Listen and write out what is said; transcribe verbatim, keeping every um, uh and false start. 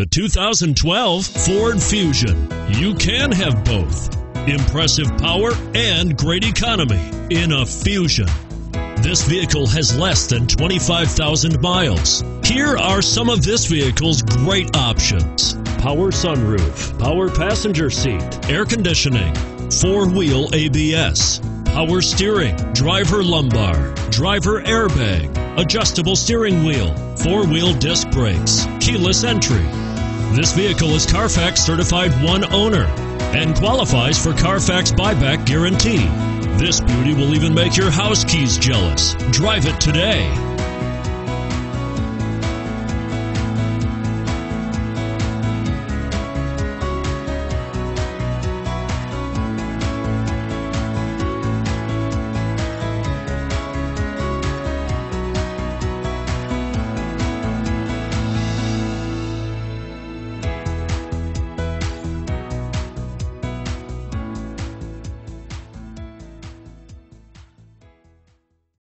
The two thousand twelve Ford Fusion. You can have both. Impressive power and great economy in a Fusion. This vehicle has less than twenty-five thousand miles. Here are some of this vehicle's great options: power sunroof, power passenger seat, air conditioning, four-wheel A B S, power steering, driver lumbar, driver airbag, adjustable steering wheel, four-wheel disc brakes, keyless entry. This vehicle is Carfax certified one owner and qualifies for Carfax buyback guarantee. This beauty will even make your house keys jealous. Drive it today.